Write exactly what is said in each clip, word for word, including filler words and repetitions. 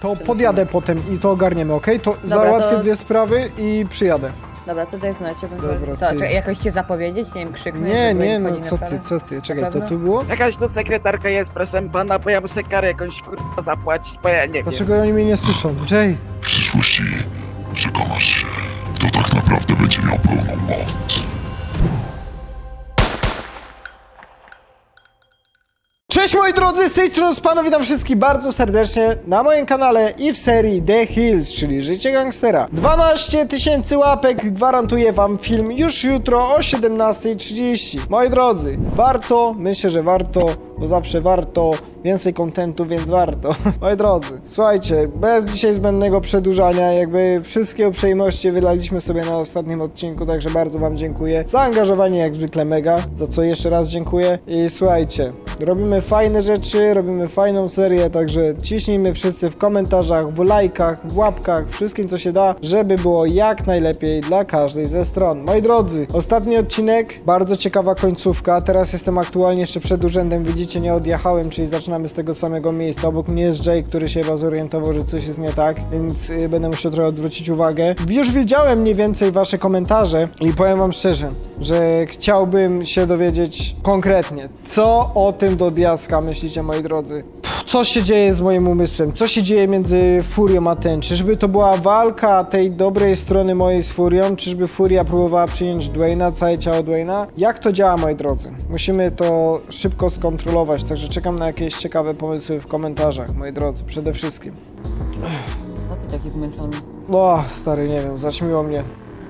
To podjadę potem i to ogarniemy, ok? To dobra, załatwię to... dwie sprawy i przyjadę. Dobra, to daj znać, ja bym dobra, co, ty... jakoś cię zapowiedzieć? Nie wiem, krzyknąć? Nie, nie, no co ty, co ty, czekaj, to tu było? Jakaś to sekretarka jest, proszę pana, bo ja muszę karę jakąś kurwa zapłacić, bo ja nie wiem. Dlaczego oni mnie nie słyszą? Jay! W przyszłości przekonasz się, kto tak naprawdę będzie miał pełną moc. Cześć moi drodzy, z tej strony Spano, witam wszystkich bardzo serdecznie na moim kanale i w serii The Hills, czyli Życie Gangstera. dwanaście tysięcy łapek gwarantuje wam film już jutro o siedemnastej trzydzieści. Moi drodzy, warto, myślę, że warto, bo zawsze warto, więcej kontentu, więc warto. Moi drodzy, słuchajcie, bez dzisiaj zbędnego przedłużania, jakby wszystkie uprzejmości wylaliśmy sobie na ostatnim odcinku, także bardzo wam dziękuję. Zaangażowanie jak zwykle mega, za co jeszcze raz dziękuję. I słuchajcie, robimy fajne rzeczy, robimy fajną serię, także ciśnijmy wszyscy w komentarzach, w lajkach, w łapkach, wszystkim co się da, żeby było jak najlepiej dla każdej ze stron. Moi drodzy, ostatni odcinek, bardzo ciekawa końcówka, teraz jestem aktualnie jeszcze przed urzędem, widzicie, nie odjechałem, czyli zaczynamy z tego samego miejsca, obok mnie jest Jay, który się chyba zorientował, że coś jest nie tak, więc będę musiał trochę odwrócić uwagę. Już wiedziałem mniej więcej wasze komentarze i powiem wam szczerze, że chciałbym się dowiedzieć konkretnie, co o tym do diaska myślicie, moi drodzy. Puh, co się dzieje z moim umysłem? Co się dzieje między Furią a ten? Czyżby to była walka tej dobrej strony mojej z Furią? Czyżby Furia próbowała przyjąć Dwayna, całe ciało Dwayna? Jak to działa, moi drodzy? Musimy to szybko skontrolować, także czekam na jakieś ciekawe pomysły w komentarzach, moi drodzy, przede wszystkim. Co ty taki zmęczony? O, stary, nie wiem, zaćmiło mnie.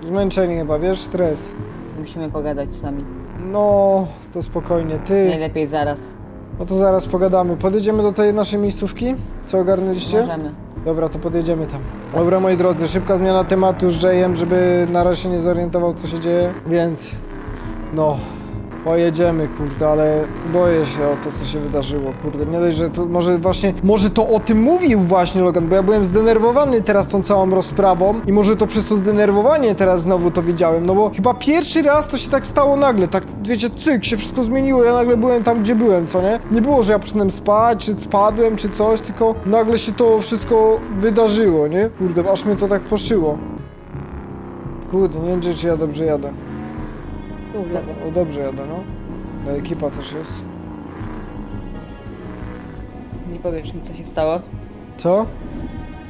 Zmęczenie chyba, wiesz, stres. Musimy pogadać sami. No, to spokojnie, ty... Najlepiej zaraz. No to zaraz pogadamy. Podjedziemy do tej naszej miejscówki, co ogarnęliście? Możemy. Dobra, to podjedziemy tam. Dobra, moi drodzy, szybka zmiana tematu z Jayem, żeby na razie się nie zorientował, co się dzieje. Więc, no, pojedziemy, kurde, ale boję się o to, co się wydarzyło, kurde. Nie dość, że to może właśnie, może to o tym mówił właśnie Logan, bo ja byłem zdenerwowany teraz tą całą rozprawą i może to przez to zdenerwowanie teraz znowu to widziałem, no bo chyba pierwszy raz to się tak stało nagle, tak, wiecie, cyk, się wszystko zmieniło, ja nagle byłem tam, gdzie byłem, co nie? Nie było, że ja przynajmniej spać, czy spadłem, czy coś, tylko nagle się to wszystko wydarzyło, nie? Kurde, aż mnie to tak poszyło. Kurde, nie wiem, czy ja dobrze jadę. O, dobrze jadę, no. Ta ekipa też jest. Nie powiesz mi, co się stało? Co?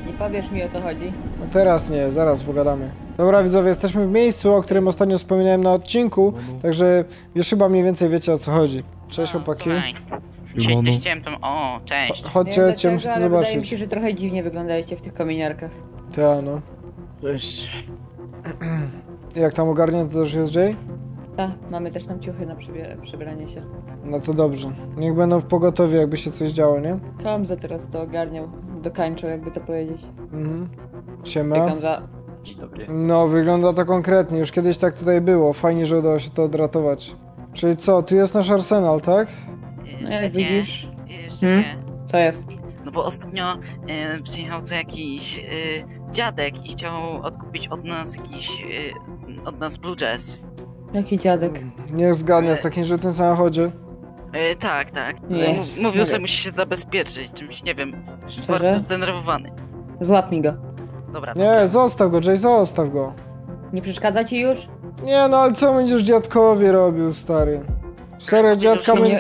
Nie powiesz mi, o co chodzi. No teraz nie, zaraz pogadamy. Dobra widzowie, jesteśmy w miejscu, o którym ostatnio wspominałem na odcinku, no. Także już chyba mniej więcej wiecie, o co chodzi. Cześć, no, chłopaki. Cześć, chciałem tam, o, cześć. Chodźcie, cię muszę tu zobaczyć. Wydaje mi się, że trochę dziwnie wyglądaliście w tych kominiarkach. Tak, no. Cześć. Jak tam ogarnięty to już jest Jay? A, mamy też tam ciuchy na przebranie się. No to dobrze. Niech będą w pogotowie, jakby się coś działo, nie? Kamza teraz to ogarniał, dokańczał, jakby to powiedzieć. Mhm. Siema. Kamza. Dzień dobry. No, wygląda to konkretnie. Już kiedyś tak tutaj było. Fajnie, że udało się to odratować. Czyli co, tu jest nasz arsenal, tak? No jak widzisz. Jeszcze hmm? nie. Co jest? No bo ostatnio y, przyjechał tu jakiś y, dziadek i chciał odkupić od nas jakiś... Y, od nas Blue Jazz. Jaki dziadek? Niech zgadnę, w takim żółtym samochodzie. E, tak, tak. Yes. Mówił, że musi się zabezpieczyć czymś, nie wiem. Szczerze? Bardzo zdenerwowany. Złap mi go. Dobra. Nie, dobra. Zostaw go, Jay, zostaw go. Nie przeszkadza ci już? Nie, no ale co będziesz dziadkowi robił, stary? Serio, dziadka my nie,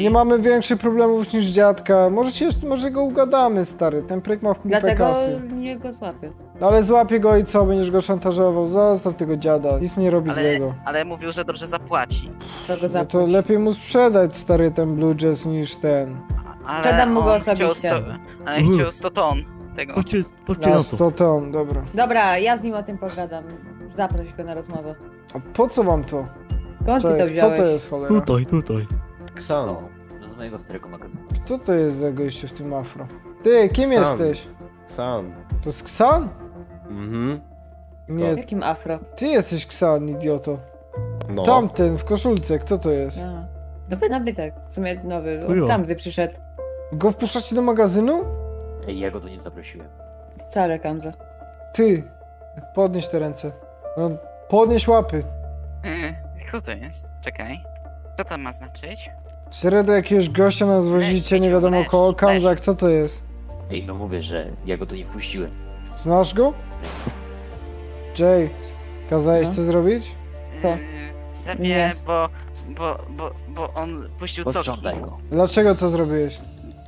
nie mamy większych problemów niż dziadka. Może, się, może go ugadamy, stary. Ten pryk ma w kupę kasy. Nie go złapię. No ale złapię go i co? Będziesz go szantażował. Zostaw tego dziada. Nic nie robi ale, złego. Ale mówił, że dobrze zapłaci. Go no to lepiej mu sprzedać, stary, ten Blue Jazz niż ten. Ale sprzedam mu go osobiście. Ale chciał sto ton tego. No, sto ton, dobra. Dobra, ja z nim o tym pogadam. Zaproś go na rozmowę. A po co wam to? Skąd ty to wziąłeś? Co to jest, cholera? Tutaj, tutaj. Ksan, z mojego starego magazynu. Co to jest za goście w tym afro? Ty, kim Ksan. jesteś? Ksan. To jest Ksan? Mhm. Nie. Jakim afro? Ty jesteś Ksan, idioto. No. Tamten, w koszulce, kto to jest? Aha. Nowy nabytek, w sumie nowy, od Kamzy przyszedł. Go wpuszczacie do magazynu? Ej, ja go tu nie zaprosiłem. Wcale, Kamza. Ty, podnieś te ręce. No, podnieś łapy. Kto to jest? Czekaj. Co to ma znaczyć? Serio do jakiegoś gościa nas wozicie, nie wiadomo koło. Kamza, kto to jest? Ej, no mówię, że ja go tu nie wpuściłem. Znasz go? Jay, kazałeś no. to zrobić? Co? Zabijałem, bo, bo, bo, bo on puścił soki. Dlaczego to zrobiłeś?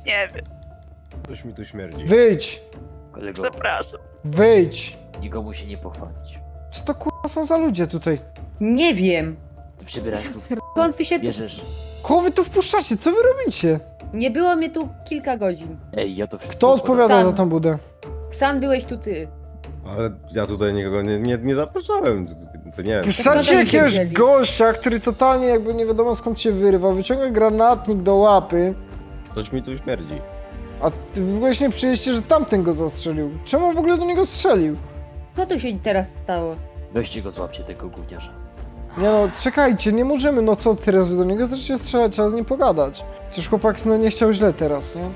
Nie wiem. Coś mi tu śmierdzi. Wyjdź! Kolego, zapraszam. Wyjdź! Nikomu się nie pochwalić. Co to kurwa są za ludzie tutaj? Nie wiem. Ty przybierańców. Skąd wy się bierzesz? Kogo wy tu wpuszczacie? Co wy robicie? Nie było mnie tu kilka godzin. Ej, ja to wszystko... Kto odpowiada Ksan. za tą budę? Ksan, byłeś tu ty. Ale ja tutaj nikogo nie, nie, nie zapraszałem. To nie wiem. Wsadźcie jakiegoś gościa, który totalnie jakby nie wiadomo skąd się wyrywał. Wyciąga granatnik do łapy. Coś mi tu śmierdzi. A ty w ogóle się nie przyjęliście, że tamten go zastrzelił. Czemu on w ogóle do niego strzelił? Co tu się teraz stało? Weźcie go, złapcie tego gówniarza. Nie no, czekajcie, nie możemy, no co teraz wy do niego zaczniecie strzelać, trzeba z nim pogadać. Przecież chłopak no nie chciał źle teraz, nie?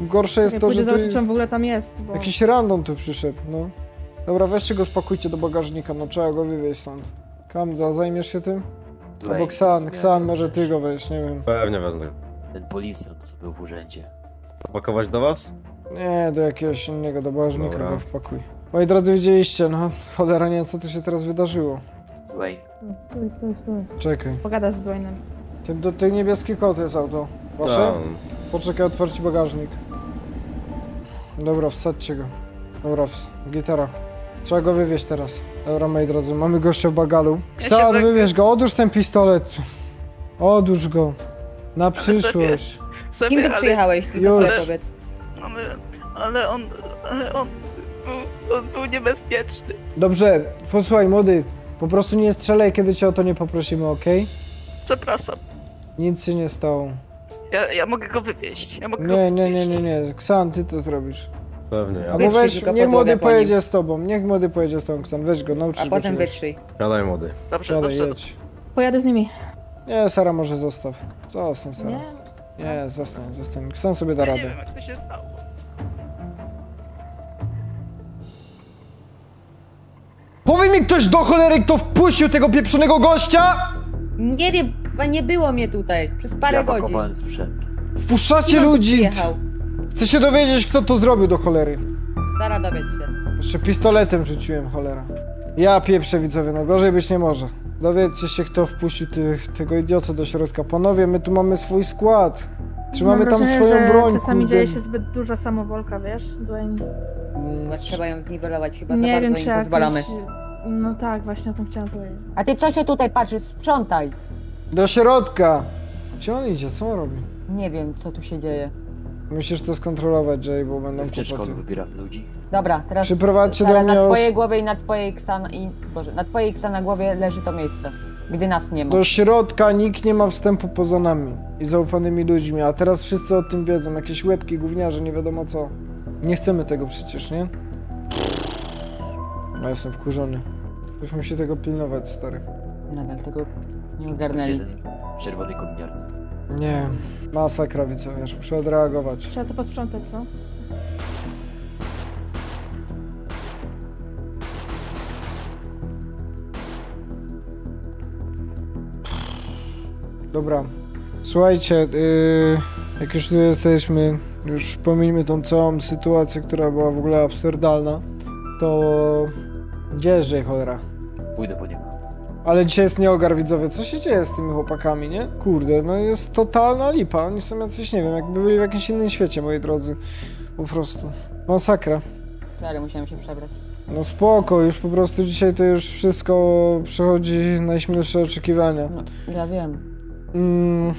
Gorsze jest ja to, że tu... czemu w ogóle tam jest, bo... Jakiś random tu przyszedł, no. Dobra, weźcie go, spakujcie do bagażnika, no trzeba go wywieźć stąd. Kamza, zajmiesz się tym? Dwayne, Albo Xan, Xan, może ty go weź, nie wiem. Pewnie wezmę. Ten policjant, co był w urzędzie. Pakować do was? Nie, do jakiegoś innego, do bagażnika go wpakuj. Moi drodzy, widzieliście, no cholera nie, co tu się teraz wydarzyło? Dwayne. Stój, stój, stój. Czekaj. Pogada z Dwayne'em. Ten do tej niebieskiej koty jest auto. Wasze? Tam. Poczekaj, otworzyć bagażnik. Dobra, wsadźcie go. Dobra, ws gitara. Trzeba go wywieźć teraz. Dobra, moi drodzy, mamy gościa w bagalu. Ksan, ja wywieź go, odłóż ten pistolet. Odłóż go. Na przyszłość. Sobie, Kim ty ale... przyjechałeś, tylko Już. Ale, powiedz. Ale, ale on, ale on, on, on był niebezpieczny. Dobrze, posłuchaj młody, po prostu nie strzelaj, kiedy cię o to nie poprosimy, okej? Okay? Przepraszam. Nic się nie stało. Ja, ja mogę go wywieźć, ja mogę nie, go wywieźć. Nie, nie, nie, nie, Ksan, ty to zrobisz. Pewnie, ja. Albo weź, niech młody po pojedzie z tobą, niech młody pojedzie z tobą, Ksan, weź go, nauczysz go. A potem wytrzyj. Gadaj młody. Dobrze, Gadaj, dobrze. Jedź. Pojadę z nimi. Nie, Sara może zostaw. Zostaw, Sara. Nie. Nie, zostań, zostań. Ksan sobie da radę. Ja nie wiem, jak to się stało. Powie mi ktoś do cholery, kto wpuścił tego pieprzonego gościa? Nie wiem, nie było mnie tutaj przez parę ja godzin. Wpuszczacie ludzi! Chcę się dowiedzieć, kto to zrobił do cholery. Zaraz dowiedz się. Jeszcze pistoletem rzuciłem, cholera. Ja pieprzę, widzowie, no gorzej być nie może. Dowiedzcie się, kto wpuścił tych, tego idiota do środka. Panowie, my tu mamy swój skład. Trzymamy Mam tam wrażenie, swoją broń. Czasami kurde. dzieje się zbyt duża samowolka, wiesz, Dwayne? No, trzeba ją zniwelować chyba, nie za wiem, bardzo im pozwalamy. Jakoś... No tak, właśnie o tym chciałam powiedzieć. A ty co się tutaj patrzysz? Sprzątaj! Do środka! Gdzie on idzie? Co on robi? Nie wiem, co tu się dzieje. Musisz to skontrolować, Jay, bo będą kłopoty. Wybieram ludzi. Dobra, teraz Przyprowadźcie do mnie na twojej głowie i na twojej Ksan... I, Boże, na twojej Ksan na głowie leży to miejsce, gdy nas nie ma. Do środka nikt nie ma wstępu poza nami i zaufanymi ludźmi, a teraz wszyscy o tym wiedzą. Jakieś łebki, gówniarze, nie wiadomo co. Nie chcemy tego przecież, nie? Ja jestem wkurzony. Ktoś musi tego pilnować, stary. Nadal tego nie ogarnęli. Czerwony kominiarcy. Nie, masakra, widzowie, aż muszę odreagować. Trzeba to posprzątać, co? Dobra, słuchajcie, yy, jak już tu jesteśmy, już pominijmy tą całą sytuację, która była w ogóle absurdalna, to... Gdzie jest Jay, cholera? Pójdę po niego. Ale dzisiaj jest nieogar, widzowie, co się dzieje z tymi chłopakami, nie? Kurde, no jest totalna lipa, oni są jacyś, nie wiem, jakby byli w jakimś innym świecie, moi drodzy. Po prostu. Masakra. Ale musiałem się przebrać. No spoko, już po prostu dzisiaj to już wszystko przechodzi najśmielsze oczekiwania. No, ja wiem. Mm,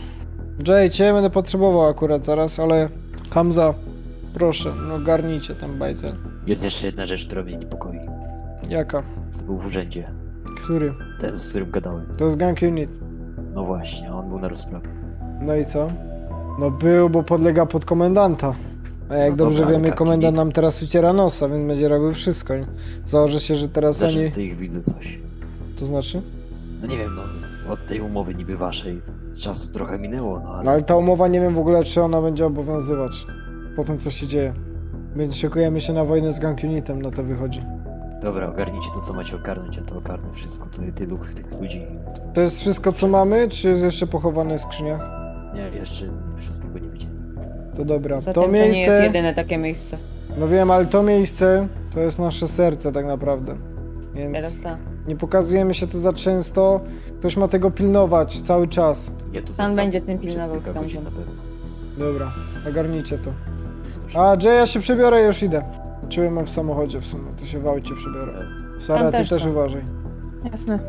Jay, cię będę potrzebował akurat zaraz, ale Kamza, proszę, no garnijcie tam bajzel. Jest jeszcze jedna rzecz, która mnie niepokoi. Jaka? Co był w urzędzie. Który? Ten, z którym gadałem. To jest Gang Unit. No właśnie, on był na rozprawie. No i co? No był, bo podlega pod komendanta. A jak no dobrze dobra, wiemy, komendant unit. nam teraz uciera nosa, więc będzie robił wszystko. Założę się, że teraz ani... Zaczęsto ich widzę coś. To znaczy? No nie wiem, no od tej umowy niby waszej. Czasu trochę minęło, no ale... No ale ta umowa, nie wiem w ogóle, czy ona będzie obowiązywać. Potem co się dzieje. Więc szykujemy się na wojnę z Gang Unitem, na to wychodzi. Dobra, ogarnijcie to, co macie ogarnąć, a to ogarnę wszystko, to tylu tych ludzi. To jest wszystko, co mamy, czy jest jeszcze pochowane w skrzyniach? Nie wiesz, czy wszystkiego nie widzieli. To dobra, zatem to miejsce... to nie jest jedyne takie miejsce. No wiem, ale to miejsce to jest nasze serce tak naprawdę. Więc teraz to. Nie pokazujemy się tu za często. Ktoś ma tego pilnować cały czas. Ja to Pan będzie tym pilnował. Dobra, ogarnijcie to. A, Jay, ja się przebiorę i już idę. Czułem mam w samochodzie w sumie, to się w aucie przebiorę. Sara, ty też uważaj. Jasne.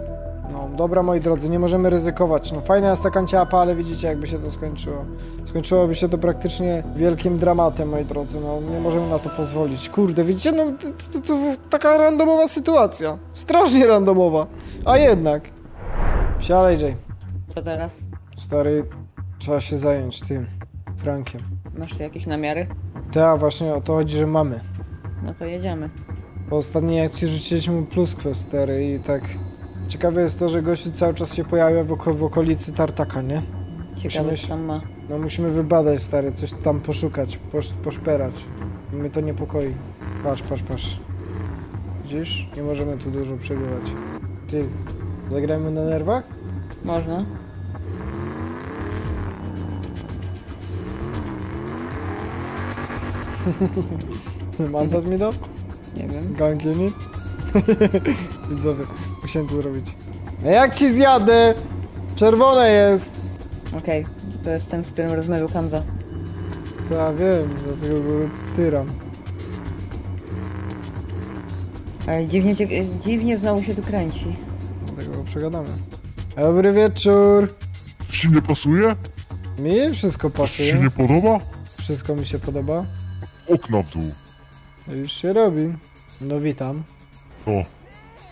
No, dobra moi drodzy, nie możemy ryzykować. No fajna jest ta kanciapa, ale widzicie jakby się to skończyło. Skończyłoby się to praktycznie wielkim dramatem, moi drodzy. No, nie możemy na to pozwolić. Kurde, widzicie, no to, to, to taka randomowa sytuacja. Strasznie randomowa. A jednak. Siadaj, Jay. Co teraz? Stary, trzeba się zająć tym Frankiem. Masz tu jakieś namiary? Tak, właśnie o to chodzi, że mamy. No to jedziemy. Po ostatniej akcji rzuciliśmy mu pluskwę, stary, i tak... Ciekawe jest to, że gościu cały czas się pojawia w, oko w okolicy Tartaka, nie? Ciekawe, co tam ma. No musimy wybadać, stary, coś tam poszukać, posz poszperać. I mnie to niepokoi. Patrz, patrz, patrz. Widzisz? Nie możemy tu dużo przebywać. Ty, zagrajmy na nerwach? Można. Mandat mi dał? Nie wiem. Gang Unit? Widzowie, musiałem to zrobić. A jak ci zjadę? Czerwone jest! Okej, okay, to jest ten, z którym rozmawiał Kamza. Tak, wiem, dlatego go tyram. Ale dziwnie, dziwnie znowu się tu kręci. Dlatego go przegadamy. Dobry wieczór! Coś ci nie pasuje? Mi wszystko pasuje. Coś ci nie podoba? Wszystko mi się podoba. Okna w dół. Już się robi. No witam. No.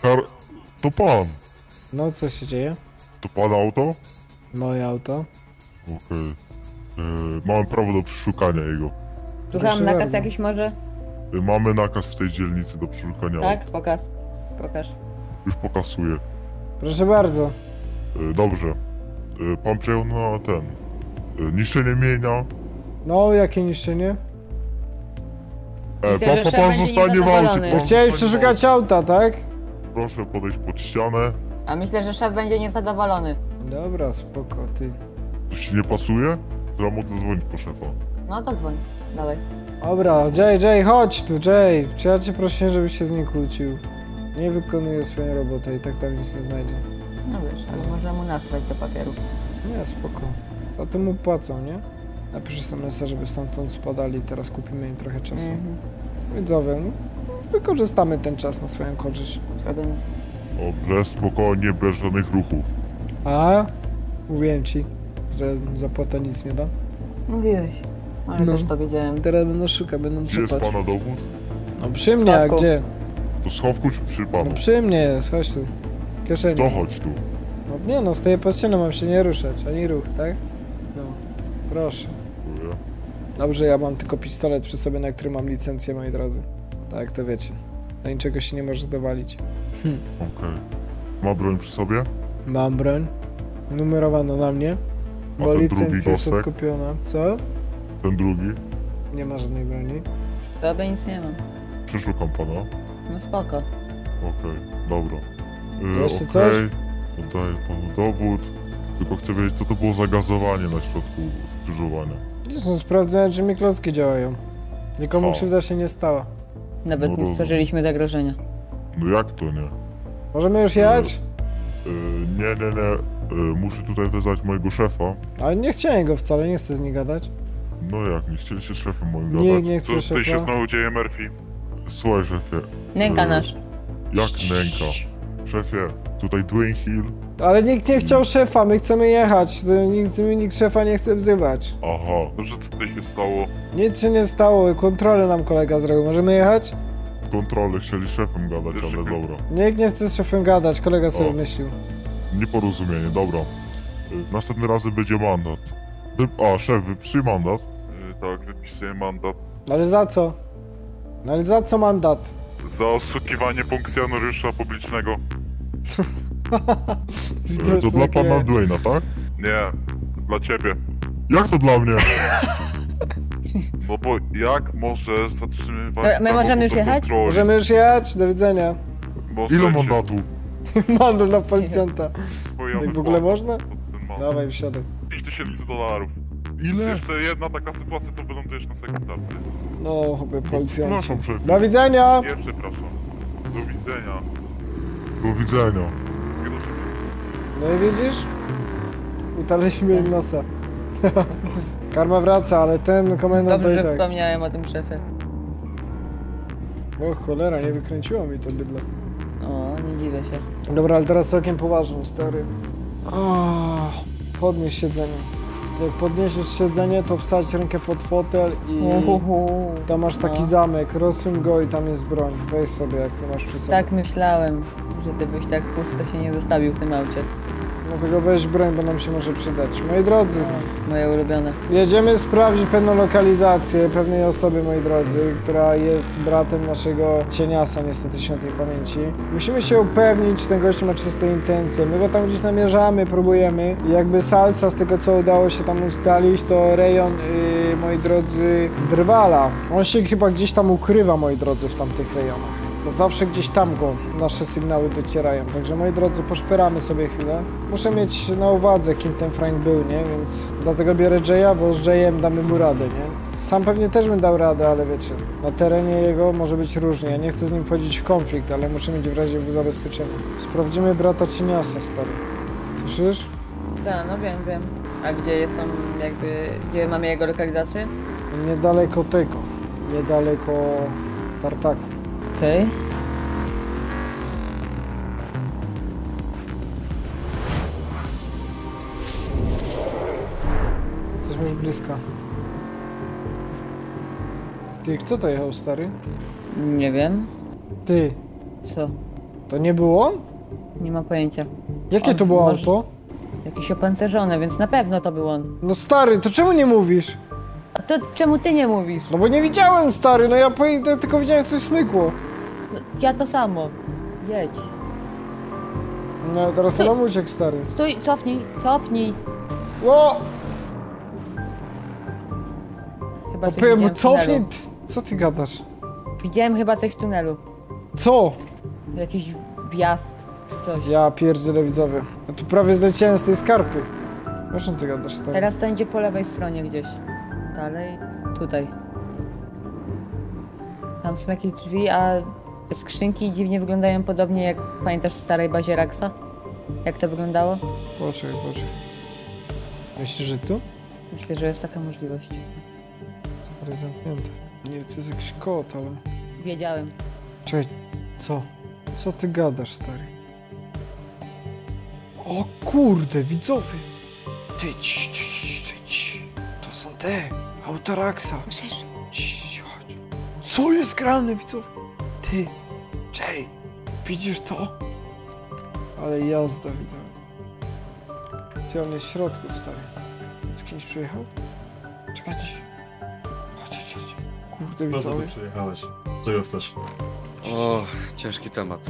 Kar... To pan. No co się dzieje? To pana auto? Moje auto. Okej. Okay. Yy, mam prawo do przeszukania jego. Słucham, nakaz bardzo. Jakiś może? Yy, mamy nakaz w tej dzielnicy do przeszukania. Tak? Auto. Pokaż. Pokaż. Już pokasuję. Proszę bardzo. Yy, dobrze. Yy, pan przejął na ten. Yy, niszczenie mienia. No, jakie niszczenie? E, pan, pan, pan zostanie w aucie. Chciałeś przeszukać auta, tak? Proszę podejść pod ścianę. A myślę, że szef będzie niezadowolony. Dobra, spoko, ty. Coś ci nie pasuje? Trzeba mu dzwonić po szefa. No to dzwoń, dalej. Dobra, Jay, Jay, chodź tu, Jay. Czy ja cię proszę, żebyś się z nim kłócił. Nie wykonuje swojej roboty i tak tam nic nie znajdzie. No wiesz, ale może mu nasłać do papierów. Nie, spoko. A to mu płacą, nie? Napiszę smsa, żeby stamtąd spadali, teraz kupimy im trochę czasu. Mm-hmm. Widzowie, no, wykorzystamy ten czas na swoją korzyść. Żaden. Dobrze, spokojnie, bez żadnych ruchów. A? Mówiłem ci, że zapłata nic nie da. Mówiłeś, ale no, też to wiedziałem. Teraz będą szukać, będą gdzie czupać. Jest pana dowód? No przy mnie, a gdzie? To schowku czy przy panu? No przy mnie jest, chodź tu. Kieszenie. To chodź tu. No nie no, stoję pod ścianą, mam się nie ruszać, ani ruch, tak? No. Proszę. Dobrze, ja mam tylko pistolet przy sobie, na który mam licencję, moi drodzy. Tak, to wiecie. Do niczego się nie może dowalić. Hm. Okej. Okay. Ma broń przy sobie? Mam broń. Numerowano na mnie. A bo ten licencja jest odkupiona. Co? Ten drugi? Nie ma żadnej broni. Chyba nic nie mam. Przeszukam pana. No spoko. Okej, okay, dobra. Yy, Jeszcze okay. Coś? Oddaję panu dowód. Tylko chcę wiedzieć, co to było za gazowanie na środku skrzyżowania. Są sprawdzone, czy mi klocki działają. Nikomu krzywda się nie stała. Nawet no nie stworzyliśmy zagrożenia. No jak to nie? Możemy już jechać? Yy, yy, nie, nie, nie. Yy, muszę tutaj wezwać mojego szefa. Ale nie chciałem go wcale, nie chcę z nim gadać. No jak, nie chcieli się z szefem moim nie, gadać. Nie, co tutaj się znowu dzieje, Murphy? Słuchaj, szefie. Nęka yy, nasz. Jak nęka? Szefie, tutaj Dwayne Hill. Ale nikt nie chciał szefa, my chcemy jechać, nikt, nikt szefa nie chce wzywać. Aha, dobrze, co tutaj się stało? Nic się nie stało, kontrolę nam kolega zrobił, możemy jechać? Kontrolę, chcieli szefem gadać, wiesz, ale dobra. Nikt nie chce z szefem gadać, kolega sobie wymyślił. Nieporozumienie, dobra. Następny razy będzie mandat. Wy... A, szef, wypisuj mandat? Yy, tak, wypisuję mandat. Ale za co? Ale za co mandat? Za oszukiwanie funkcjonariusza publicznego. Widzę, to dla pana Dwayna, tak? Nie, dla ciebie. Jak to dla mnie? No bo jak możesz zatrzymywać my samochód? My możemy już jechać? Kontroli? Możemy już jechać, do widzenia. Bo ile mandatu? Mandat dla policjanta. Tak w ogóle można? Dawaj, wsiadaj. pięć tysięcy dolarów. Ile? Jeszcze jedna taka sytuacja, to wylądujesz na segmentację. No, chyba policjanci. Do widzenia! Nie, przepraszam. Do widzenia. Do widzenia. No i widzisz? Utarliśmy im nosa. Karma wraca, ale ten komendant to i tak. Dobrze, że wspomniałem o tym szefie. O cholera, nie wykręciło mi to bydle. O, nie dziwię się. Dobra, ale teraz całkiem poważnie, stary. O, podnieś siedzenie. Jak podniesiesz siedzenie, to wsadź rękę pod fotel i tam masz taki no. zamek, rozsuń go i tam jest broń. Weź sobie, jak masz przy sobie. Tak myślałem, że ty byś tak pusto się nie zostawił w tym aucie. Dlatego weź broń, bo nam się może przydać. Moi drodzy. O, moje ulubione. Jedziemy sprawdzić pewną lokalizację pewnej osoby, moi drodzy, która jest bratem naszego cieniasa, niestety świętej pamięci. Musimy się upewnić, czy ten gość ma czyste intencje. My go tam gdzieś namierzamy, próbujemy. I jakby salsa z tego, co udało się tam ustalić, to rejon, yy, moi drodzy, Drwala. On się chyba gdzieś tam ukrywa, moi drodzy, w tamtych rejonach. Bo zawsze gdzieś tam go nasze sygnały docierają. Także, moi drodzy, poszperamy sobie chwilę. Muszę mieć na uwadze, kim ten Frank był, nie? Więc dlatego biorę Jaya, bo z Jayem damy mu radę, nie? Sam pewnie też bym dał radę, ale wiecie, na terenie jego może być różnie. Ja nie chcę z nim wchodzić w konflikt, ale muszę mieć w razie w zabezpieczeniu. Sprawdzimy brata cieniasa, stary. Słyszysz? Tak, no wiem, wiem. A gdzie są jakby, gdzie mamy jego lokalizację? Niedaleko tego. Niedaleko Tartaku. Okej. Okay. Jesteśmy już blisko. Ty, kto to jechał, stary? Nie wiem. Ty. Co? To nie było on? Nie mam pojęcia. Jakie on to było może... auto? Jakieś opancerzone, więc na pewno to był on. No stary, to czemu nie mówisz? A to czemu ty nie mówisz? No bo nie widziałem, stary, no ja pojdę, tylko widziałem, jak coś smykło. No, ja to samo. Jedź. No teraz to nam uciekł, stary. Stój, cofnij, cofnij. O! Chyba coś widziałem w tunelu. Co ty gadasz? Widziałem chyba coś w tunelu. Co? Jakiś wjazd czy coś. Ja pierdzielę, widzowie. Ja tu prawie zleciałem z tej skarpy. O czym ty gadasz, stary? Teraz to idzie po lewej stronie gdzieś. Dalej, tutaj. Tam są jakieś drzwi, a skrzynki dziwnie wyglądają podobnie jak, pamiętasz, w starej bazie Raksa? Jak to wyglądało? Poczekaj, poczekaj. Myślisz, że tu? Myślę, że jest taka możliwość. Stary, zamknięte. Nie, to jest jakiś kot, ale... Wiedziałem. Czekaj, co? Co ty gadasz, stary? O kurde, widzowie! Ty, ci, ci, ci, ci. To są te... Auto Raksa. Cii, chodź. Co jest grane, widzowie? Ty, Jay, widzisz to? Ale jazda, widzowie. Ty, on jest w środku, stary. Z kimś przyjechał? Czekać. Chodź, chodź, chodź. Kurde, widzowie. Co ty przyjechałeś? Czego chcesz? O, ciężki temat.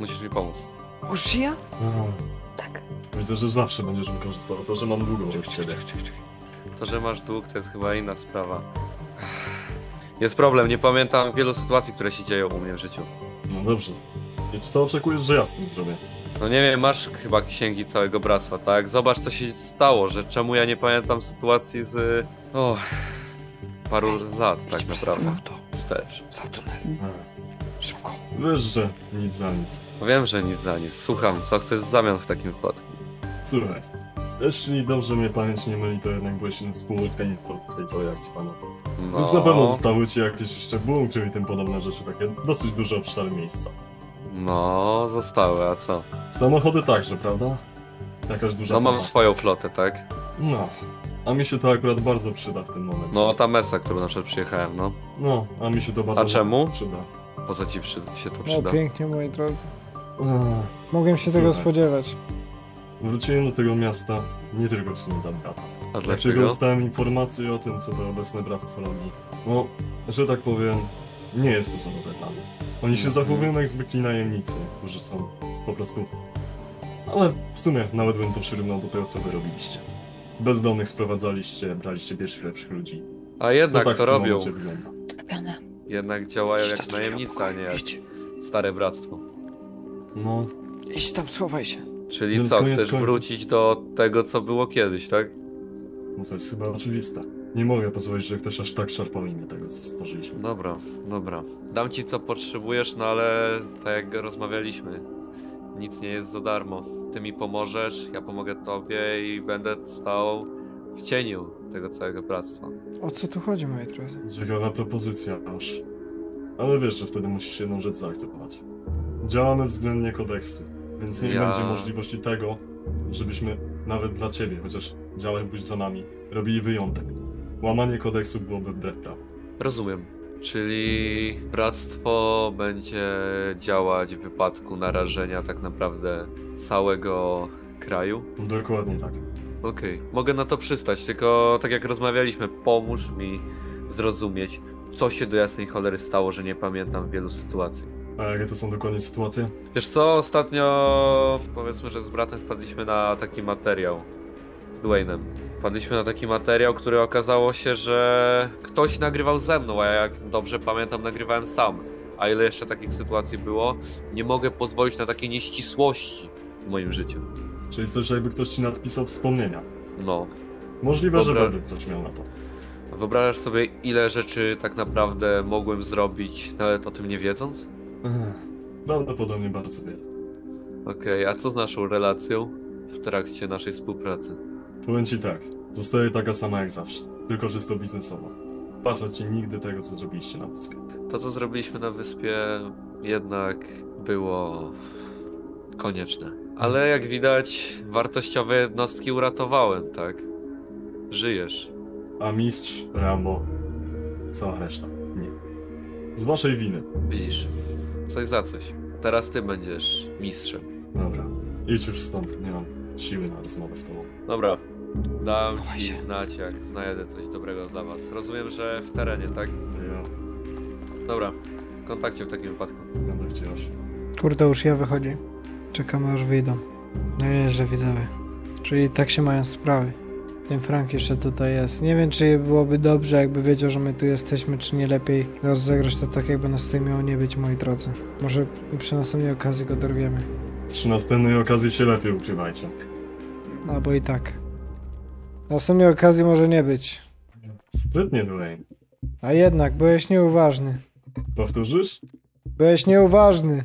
Musisz mi pomóc. Oshia? Mhm. Tak. Widzę, że zawsze będziesz wykorzystał to, że mam długą od ciebie. To, że masz dług, to jest chyba inna sprawa. Jest problem, nie pamiętam wielu sytuacji, które się dzieją u mnie w życiu. No dobrze. I co oczekujesz, że ja z tym zrobię? No nie wiem, masz chyba księgi całego bractwa, tak? Zobacz, co się stało, że czemu ja nie pamiętam sytuacji z... O... paru Ej, lat, tak naprawdę. Wstecz. Za tunel. Szybko. Wiesz, że nic za nic. Wiem, że nic za nic. Słucham, co chcesz w zamian w takim wypadku? Słuchaj. Jeśli dobrze mnie pamięć nie myli, to jednak byłeś współorganizatorem tej całej akcji, panu. No. Więc na pewno zostały ci jakieś jeszcze bunkry i tym podobne rzeczy, takie dosyć duże obszary miejsca. No, zostały, a co? Samochody także, prawda? Jakaś duża No, mam fama. Swoją flotę, tak? No, a mi się to akurat bardzo przyda w tym momencie. No, ta mesa, którą na przykład przyjechałem, no. No, a mi się to bardzo a czemu? Przyda. Po co ci przy... się to przyda? No, pięknie, moi drodzy. Ech, Mogłem się super. tego spodziewać. Wróciłem do tego miasta, nie tylko w sumie tam brata. A dlaczego? Dostałem informację o tym, co to obecne bractwo robi. No, że tak powiem, nie jest to samopetami. Oni się mm-hmm. zachowują jak zwykli najemnicy, którzy są po prostu... Ale w sumie nawet bym to przyrównał do tego, co wy robiliście. Bezdomnych sprowadzaliście, braliście pierwszych lepszych ludzi. A jednak to, tak to robią. Jednak działają Iść jak najemnicy, a nie jak Idź. stare bractwo. No... Idź tam, schowaj się. Czyli Więc co, chcesz wrócić do tego, co było kiedyś, tak? No to jest chyba oczywiste. Nie mogę pozwolić, że ktoś aż tak szarpał imię tego, co stworzyliśmy. Dobra, dobra. Dam ci co potrzebujesz, no ale tak jak rozmawialiśmy, nic nie jest za darmo. Ty mi pomożesz, ja pomogę tobie i będę stał w cieniu tego całego bractwa. O co tu chodzi, moi drodzy? Ciekawa propozycja aż. Ale wiesz, że wtedy musisz jedną rzecz zaakceptować. Działamy względnie kodeksu, więc nie ja... będzie możliwości tego, żebyśmy nawet dla ciebie, chociaż działałbyś za nami, robili wyjątek. Łamanie kodeksu byłoby wbrew prawu. Rozumiem. Czyli bractwo będzie działać w wypadku narażenia tak naprawdę całego kraju? Dokładnie tak. Okej, okay. Mogę na to przystać, tylko tak jak rozmawialiśmy, pomóż mi zrozumieć, co się do jasnej cholery stało, że nie pamiętam wielu sytuacji. A jakie to są dokładnie sytuacje? Wiesz co, ostatnio powiedzmy, że z bratem wpadliśmy na taki materiał z Dwaynem. Wpadliśmy na taki materiał, który okazało się, że ktoś nagrywał ze mną, a jak dobrze pamiętam, nagrywałem sam. A ile jeszcze takich sytuacji było, nie mogę pozwolić na takie nieścisłości w moim życiu. Czyli coś, jakby ktoś ci nadpisał wspomnienia. No. Możliwe, Dobra. że będę coś miał na to. Wyobrażasz sobie, ile rzeczy tak naprawdę mogłem zrobić, nawet o tym nie wiedząc? Prawdopodobnie bardzo wiele. Okej, okay, a co z naszą relacją w trakcie naszej współpracy? Powiem ci tak, zostaje taka sama jak zawsze, tylko że jest to biznesowo. Patrzę ci nigdy tego, co zrobiliście na wyspie. To, co zrobiliśmy na wyspie, jednak było konieczne. Ale jak widać, wartościowe jednostki uratowałem, tak? Żyjesz. A mistrz, Rambo, cała reszta. Nie. Z waszej winy. Widzisz. Coś za coś. Teraz ty będziesz mistrzem. Dobra. Idź już stąd. Nie mam siły na rozmowę z tobą. Dobra. Dam Chowaj ci się. znać, jak znajdę coś dobrego dla was. Rozumiem, że w terenie, tak? Ja. Dobra. W kontakcie w takim wypadku. Będę chciał. Kurde, już ja wychodzi. Czekamy, aż wyjdą. No nieźle, widzowie. Czyli tak się mają sprawy. Ten Frank jeszcze tutaj jest. Nie wiem, czy byłoby dobrze, jakby wiedział, że my tu jesteśmy, czy nie lepiej rozegrać to tak, jakby nas tutaj miało nie być, moi drodzy. Może przy następnej okazji go dorwiemy. Przy następnej okazji się lepiej ukrywajcie. No, bo i tak. Następnej okazji może nie być. Sprytnie, Dwayne. A jednak, byłeś nieuważny. Powtórzysz? Byłeś nieuważny.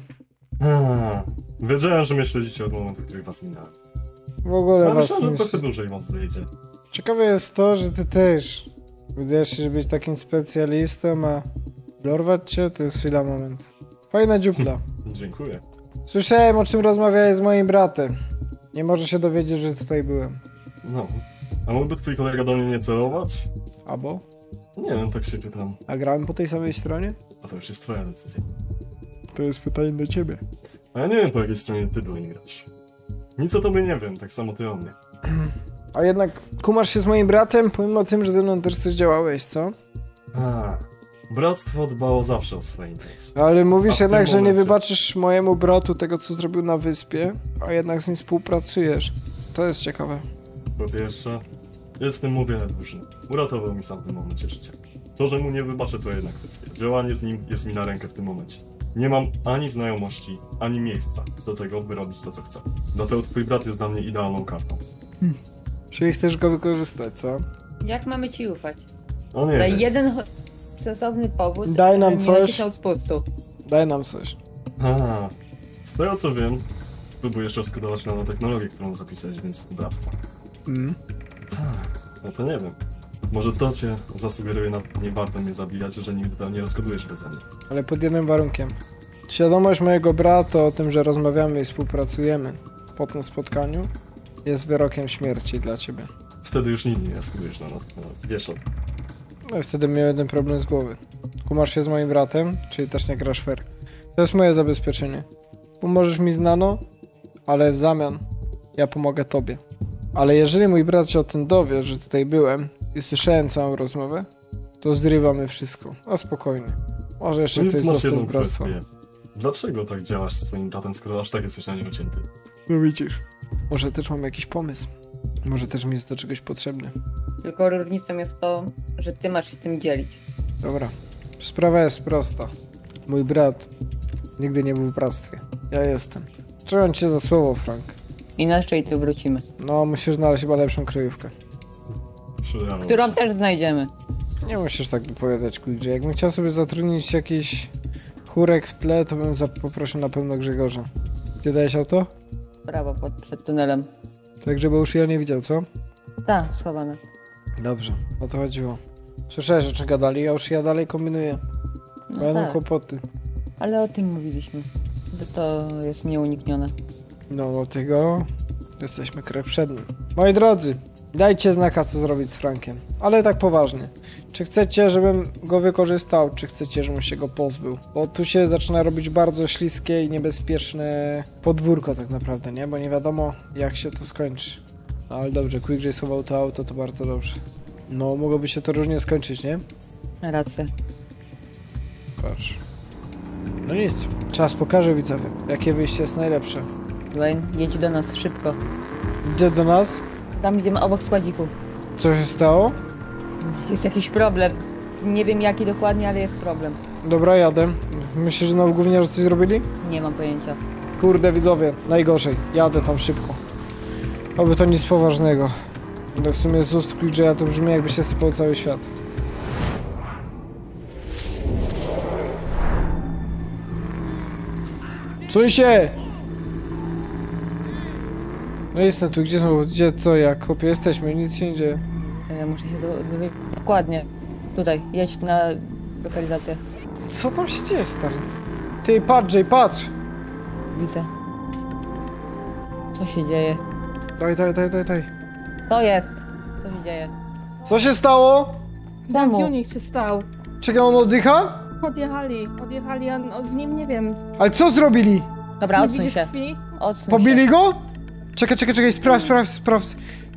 A, wiedziałem, że mnie śledzicie od momentu, który was minąłem. W ogóle ale was myślałem, nie... że trochę dłużej was zejdzie. Ciekawe jest to, że ty też wydajesz się być takim specjalistą, a dorwać cię to jest chwila, moment. Fajna dziupla. Dziękuję. Słyszałem, o czym rozmawiałeś z moim bratem. Nie może się dowiedzieć, że tutaj byłem. No, a mógłby twój kolega do mnie nie celować? Albo? Nie wiem, tak się pytam. A grałem po tej samej stronie? A to już jest twoja decyzja. To jest pytanie do ciebie. A ja nie wiem, po jakiej stronie ty do mnie grasz. Nic o tobie nie wiem, tak samo ty o mnie. A jednak kumasz się z moim bratem, pomimo tym, że ze mną też coś działałeś, co? A, bractwo dbało zawsze o swoje interesy. Ale mówisz a jednak, że momencie... nie wybaczysz mojemu bratu tego, co zrobił na wyspie, a jednak z nim współpracujesz. To jest ciekawe. Po pierwsze, jestem mu wiele dłużny. Uratował mi w tamtym momencie życie. To, że mu nie wybaczę, to jedna kwestia. Działanie z nim jest mi na rękę w tym momencie. Nie mam ani znajomości, ani miejsca do tego, by robić to, co chcę. Dlatego twój brat jest dla mnie idealną kartą. Hmm. Czyli chcesz go wykorzystać, co? Jak mamy ci ufać? O nie. Daj jeden sensowny powód, daj nam coś. Z Daj nam coś. A, z tego co wiem, próbujesz rozkodować nanotechnologię, którą zapisałeś, więc bractwo. Mm. No to nie wiem. Może to cię zasugeruje, na nie warto mnie zabijać, że nigdy nie rozkodujesz beze mnie. Ale pod jednym warunkiem. Świadomość mojego brata o tym, że rozmawiamy i współpracujemy po tym spotkaniu jest wyrokiem śmierci dla ciebie. Wtedy już nigdy nie rozkodujesz na nas, wiesz o tym. No i wtedy miał jeden problem z głowy. Kumasz się z moim bratem, czyli też nie grasz fair. To jest moje zabezpieczenie. Pomożesz mi znano, ale w zamian ja pomogę tobie. Ale jeżeli mój brat się o tym dowie, że tutaj byłem, i słyszałem całą rozmowę, to zrywamy wszystko. A spokojnie. Może jeszcze ktoś został w bractwo. Dlaczego tak działasz z twoim bratem, skoro aż tak jesteś na nim ucięty? No widzisz. Może też mam jakiś pomysł. Może też mi jest do czegoś potrzebny. Tylko różnicą jest to, że ty masz się tym dzielić. Dobra. Sprawa jest prosta. Mój brat nigdy nie był w bractwie. Ja jestem. Trzymam cię za słowo, Frank. Inaczej tu wrócimy. No, musisz znaleźć chyba lepszą kryjówkę. Przydało którą się. Też znajdziemy. Nie musisz tak opowiadać, Quick. Jakbym chciał sobie zatrudnić jakiś chórek w tle, to bym poprosił na pewno Grzegorza. Gdzie dałeś auto? Prawo, pod, przed tunelem. Tak, żeby już ja nie widział, co? Tak, schowane. Dobrze, o to chodziło. Słyszałeś, o czym gadali, a już ja dalej kombinuję. No Mają tak. kłopoty. Ale o tym mówiliśmy, że to jest nieuniknione. No, dlatego jesteśmy krok przed nim. Moi drodzy, dajcie znaka, co zrobić z Frankiem. Ale tak poważnie. Czy chcecie, żebym go wykorzystał, czy chcecie, żebym się go pozbył? Bo tu się zaczyna robić bardzo śliskie i niebezpieczne podwórko tak naprawdę, nie? Bo nie wiadomo, jak się to skończy. Ale dobrze, Quick Jay schował to auto, to bardzo dobrze. No, mogłoby się to różnie skończyć, nie? Racja. Patrz. No nic, czas pokaże widzowie, jakie wyjście jest najlepsze. Dwayne, jedź do nas szybko. Gdzie do nas? Tam idziemy obok składziku. Co się stało? Jest jakiś problem. Nie wiem jaki dokładnie, ale jest problem. Dobra, jadę. Myślisz, że no głównie, że coś zrobili? Nie mam pojęcia. Kurde widzowie, najgorzej. Jadę tam szybko. Oby to nic poważnego. No w sumie z ust Quick Jaya to brzmi, jakby się sypał cały świat. Czuj się! No jestem tu, gdzie są, gdzie, co, jak, chłopie, jesteśmy, nic się nie dzieje. Ja muszę się dowiedzieć dokładnie. Tutaj, jedź na lokalizację. Co tam się dzieje, stary? Ty, patrz, Jay, patrz! Widzę. Co się dzieje? Daj, daj, daj, daj, daj. Co jest? Co się dzieje? Co się stało? Gang Unit się stał. Czekaj, on oddycha? Odjechali, odjechali, a no, z nim nie wiem. Ale co zrobili? Dobra, odsuń się. Odsuń Pobili się. go? Czekaj, czekaj, czekaj, spraw, spraw, spraw.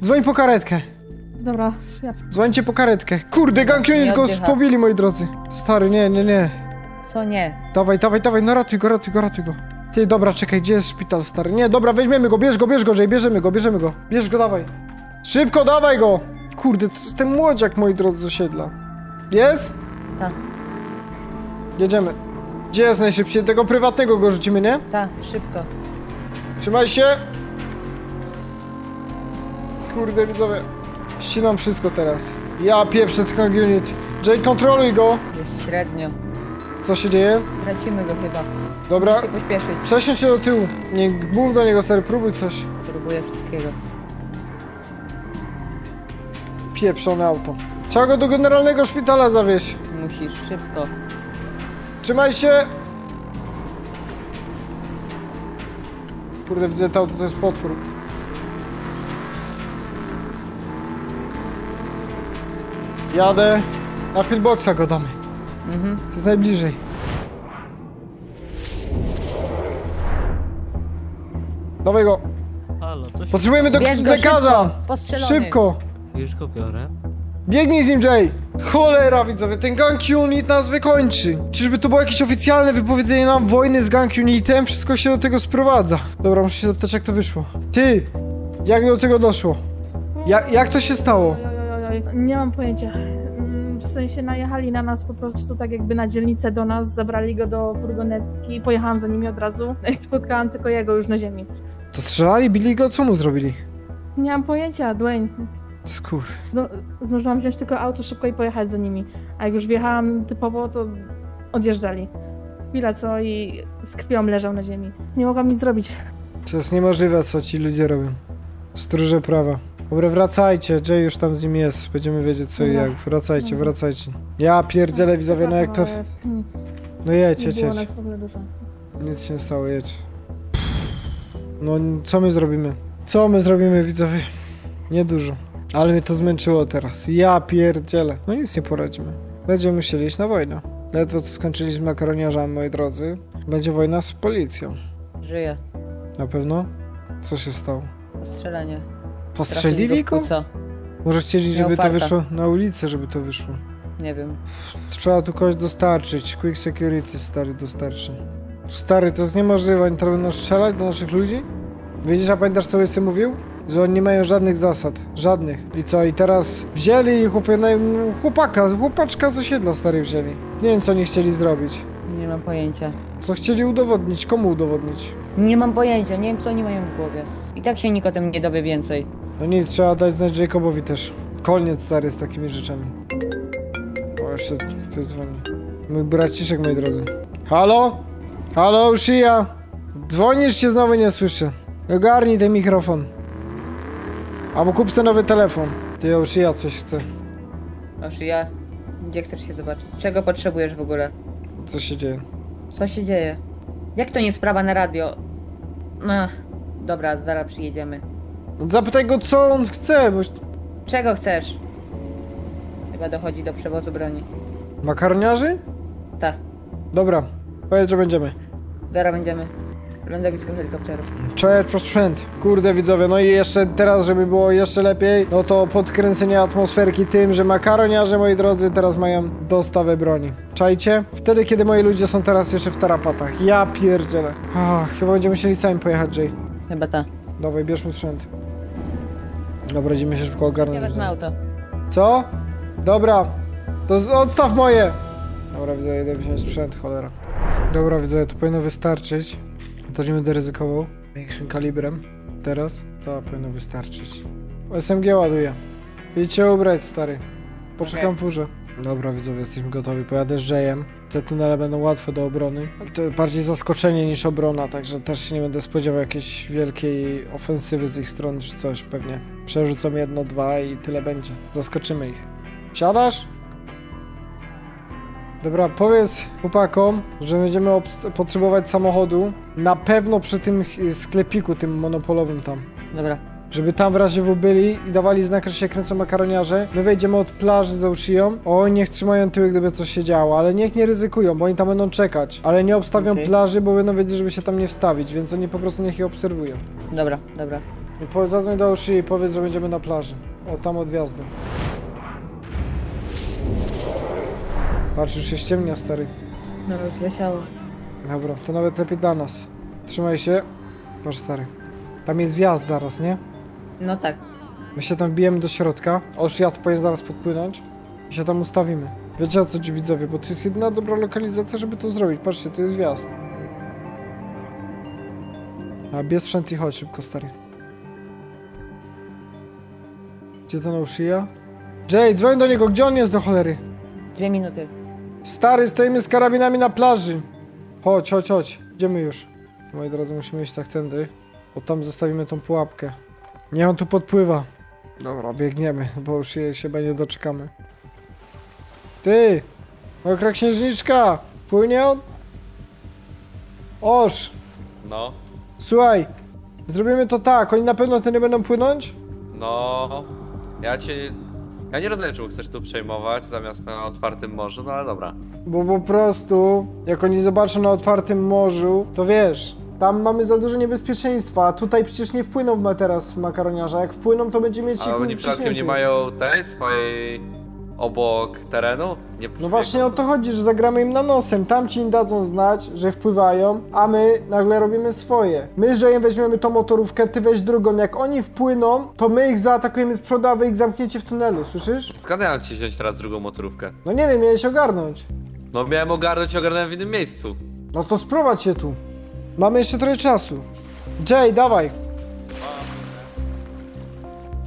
Dzwoń po karetkę. Dobra, ja... Dzwońcie po karetkę. Kurde, Gang Unit go pobili, moi drodzy. Stary, nie, nie, nie. Co nie? Dawaj, dawaj, dawaj, no ratuj go, ratuj go, ratuj go. Ty, dobra, czekaj, gdzie jest szpital, stary? Nie, dobra, weźmiemy go, bierz go, bierz go, Jay, bierzemy go, bierzemy go. Bierz go, dawaj. Szybko, dawaj go! Kurde, to jest ten młodziak, moi drodzy, z osiedla. Jest? Tak. Jedziemy. Gdzie jest najszybciej? Tego prywatnego go rzucimy, nie? Tak, szybko. Trzymaj się! Kurde, widzowie. Ścinam wszystko teraz. Ja pieprzę tylko unit. Jay, kontroluj go! Jest średnio. Co się dzieje? Tracimy go chyba. Dobra. Prześnij się do tyłu. Nie mów do niego, stary, próbuj coś. Próbuję wszystkiego. Pieprzone auto. Trzeba go do generalnego szpitala zawieźć. Musisz, szybko. Trzymaj się! Kurde, widzę, to auto to jest potwór. Jadę. Na pillboxa go damy. Mhm. To jest najbliżej. Dawaj go. Halo, to się... Potrzebujemy do lekarza. Szybko. szybko. Już go biorę. Biegnij z nim, Jay! Cholera, widzowie, ten Gang Unit nas wykończy. Czyżby to było jakieś oficjalne wypowiedzenie nam wojny z Gang Unitem? Wszystko się do tego sprowadza. Dobra, muszę się zapytać, jak to wyszło. Ty! Jak do tego doszło? Ja, jak to się stało? Nie mam pojęcia. W sensie najechali na nas po prostu tak jakby na dzielnicę do nas, zabrali go do furgonetki i pojechałam za nimi od razu. Spotkałam tylko jego już na ziemi. To strzelali, bili go? Co mu zrobili? Nie mam pojęcia, Dwayne. Skur. No, zdążyłam wziąć tylko auto szybko i pojechać za nimi. A jak już wjechałam typowo, to odjeżdżali. Chwila co i z krwią leżał na ziemi. Nie mogłam nic zrobić. To jest niemożliwe, co ci ludzie robią. Stróże prawa. Dobra, wracajcie. Jay już tam z nim jest. Będziemy wiedzieć co no. i jak. Wracajcie, no. wracajcie. Ja pierdzielę, no, widzowie, no jak to... No jedź, jedź, jedź. Nic się nie stało, jedź. No co my zrobimy? Co my zrobimy, widzowie? Niedużo. Ale mnie to zmęczyło teraz. Ja pierdzielę. No nic nie poradzimy. Będziemy musieli iść na wojnę. Ledwo co skończyliśmy makaroniarzami, moi drodzy. Będzie wojna z policją. Żyje. Na pewno? Co się stało? Postrzelenie. Postrzelili go? Co? Może chcieli, żeby to wyszło na ulicę, żeby to wyszło. Nie wiem. Trzeba tu kogoś dostarczyć. Quick Security, stary, dostarczy. Stary, to jest niemożliwe. Oni to będą strzelać do naszych ludzi? Widzisz, a pamiętasz, co Łysy mówił? Że oni nie mają żadnych zasad. Żadnych. I co? I teraz wzięli chłopie, chłopaka, chłopaczka z osiedla stary wzięli. Nie wiem, co oni chcieli zrobić. Nie mam pojęcia. Co chcieli udowodnić? Komu udowodnić? Nie mam pojęcia. Nie wiem, co oni mają w głowie. I tak się nikt o tym nie dowie więcej. No nic, trzeba dać znać Jacobowi też. koniec, stary, z takimi rzeczami. O, jeszcze ktoś dzwoni. Mój braciszek, moi drodzy. Halo? Halo, Oshia? Dzwonisz, cię znowu nie słyszę. Ogarnij ten mikrofon. Albo kup sobie nowy telefon. Ty, Oshia, coś chce. Oshia? Gdzie chcesz się zobaczyć? Czego potrzebujesz w ogóle? Co się dzieje? Co się dzieje? Jak to nie sprawa na radio? Ach, dobra, zaraz przyjedziemy. Zapytaj go, co on chce, bo... Czego chcesz? Chyba dochodzi do przewozu broni. Makarniarzy? Tak. Dobra, powiedz, że będziemy. Zaraz będziemy. Lądowisko helikopterów. Cześć, pro sprzęt. Kurde, widzowie, no i jeszcze teraz, żeby było jeszcze lepiej, no to podkręcenie atmosferki tym, że makaroniarze, moi drodzy, teraz mają dostawę broni. Czajcie? Wtedy, kiedy moi ludzie są teraz jeszcze w tarapatach. Ja pierdzielę. Oh, chyba będziemy musieli sami pojechać, Jay. Chyba ta. Dawaj, bierzmy sprzęt. Dobra, idziemy się szybko ogarnąć. Ja wezmę auto. Co? Dobra. To odstaw moje! Dobra, widzowie, idę wziąć sprzęt, cholera. Dobra, widzowie, to powinno wystarczyć. To nie będę ryzykował większym kalibrem. Teraz to powinno wystarczyć. S M G ładuje. Idźcie ubrać, stary. Poczekam okay. Furze. Dobra, widzowie, jesteśmy gotowi. Pojadę z Jayem. Te tunele będą łatwe do obrony. To bardziej zaskoczenie niż obrona, także też się nie będę spodziewał jakiejś wielkiej ofensywy z ich stron czy coś pewnie. Przerzucą jedno, dwa i tyle będzie. Zaskoczymy ich. Siadasz? Dobra, powiedz chłopakom, że będziemy potrzebować samochodu na pewno przy tym sklepiku, tym monopolowym tam. Dobra. Żeby tam w razie W byli i dawali znak, że się kręcą makaroniarze. My wejdziemy od plaży za Oshią. O, niech trzymają tyły, gdyby coś się działo, ale niech nie ryzykują, bo oni tam będą czekać. Ale nie obstawią okay. plaży, bo będą wiedzieć, żeby się tam nie wstawić, więc oni po prostu niech je obserwują. Dobra, dobra. I zadzwoń do Oshii i powiedz, że będziemy na plaży. O, tam od wjazdu. Patrz, już się ściemnia, stary. No, już zasiało. Dobra, to nawet lepiej dla nas. Trzymaj się. Patrz, stary. Tam jest wjazd zaraz, nie? No tak. My się tam bijemy do środka. Oż ja tu powinien zaraz podpłynąć. I się tam ustawimy. Wiecie o co ci widzowie, bo to jest jedyna dobra lokalizacja, żeby to zrobić. Patrzcie, tu jest wjazd. A bierz sprzęt i chodź szybko, stary. Gdzie ten Oshia? Jay, dzwoń do niego, gdzie on jest do cholery? Dwie minuty. Stary, stoimy z karabinami na plaży. Chodź, chodź, chodź. Idziemy już. Moi drodzy, musimy iść tak tędy. Bo tam zostawimy tą pułapkę. Niech on tu podpływa. Dobra, biegniemy, bo już jej się nie doczekamy. Ty! Mokra księżniczka! Płynie on? Oż! No? Słuchaj, zrobimy to tak. Oni na pewno tędy będą płynąć? No... Ja cię... Ja nie rozumiem, czemu chcesz tu przejmować zamiast na otwartym morzu, no ale dobra. Bo po prostu, jak oni zobaczą na otwartym morzu, to wiesz, tam mamy za dużo niebezpieczeństwa, a tutaj przecież nie wpłyną teraz makaroniarze, jak wpłyną to będzie mieć ich... Ale oni przypadkiem nie mają tej swojej obok terenu? Nie no właśnie o to chodzi, że zagramy im na nosem, tamci im dadzą znać, że wpływają, a my nagle robimy swoje. My, że im weźmiemy tą motorówkę, ty weź drugą, jak oni wpłyną, to my ich zaatakujemy z przodu, a wy ich zamknięcie w tunelu, słyszysz? Skąd ja mam ci wziąć teraz drugą motorówkę? No nie wiem, miałeś ogarnąć. No miałem ogarnąć i ogarnąłem w innym miejscu. No to sprowadź się tu. Mamy jeszcze trochę czasu. Jay, dawaj.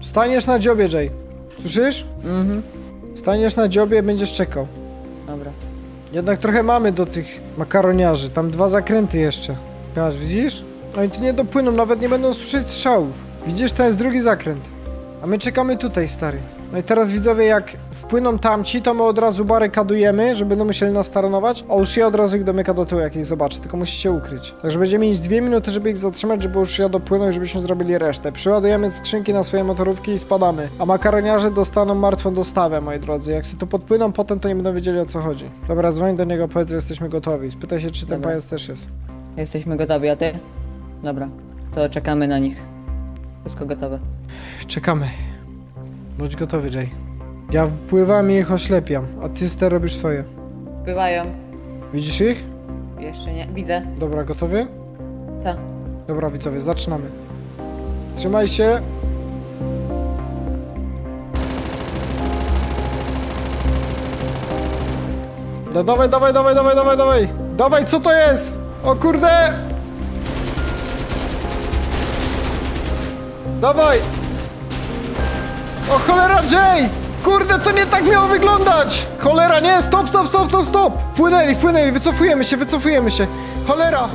Staniesz na dziobie, Jay. Słyszysz? Mhm. Staniesz na dziobie, będziesz czekał. Dobra. Jednak trochę mamy do tych makaroniarzy, tam dwa zakręty jeszcze. Patrz, widzisz? Oni tu nie dopłyną, nawet nie będą słyszeć strzałów. Widzisz, to jest drugi zakręt. A my czekamy tutaj, stary. No i teraz widzowie, jak wpłyną tamci, to my od razu barykadujemy, że będą musieli nas taranować, a Oshia od razu ich domyka do tyłu, jak ich zobaczy, tylko musicie ukryć. Także będziemy mieć dwie minuty, żeby ich zatrzymać, żeby Oshia dopłynął i żebyśmy zrobili resztę. Przyładujemy skrzynki na swoje motorówki i spadamy. A makaroniarze dostaną martwą dostawę, moi drodzy. Jak się tu podpłyną potem, to nie będą wiedzieli, o co chodzi. Dobra, dzwoń do niego, powiedz, że jesteśmy gotowi. Spytaj się, czy ten pajec też jest. Jesteśmy gotowi, a ty? Dobra, to czekamy na nich. Wszystko gotowe. Czekamy. Bądź gotowy, Jay. Ja wpływam i ich oślepiam, a ty, Star, robisz swoje. Wpływają. Widzisz ich? Jeszcze nie, widzę. Dobra, gotowy? Tak. Dobra, widzowie, zaczynamy. Trzymaj się. No dawaj, dawaj, dawaj, dawaj, dawaj, dawaj. Dawaj, co to jest? O kurde! Dawaj! O cholera, Jay! Kurde, to nie tak miało wyglądać! Cholera, nie! Stop, stop, stop, stop, stop! Wpłynęli, wpłynęli, wycofujemy się, wycofujemy się! Cholera!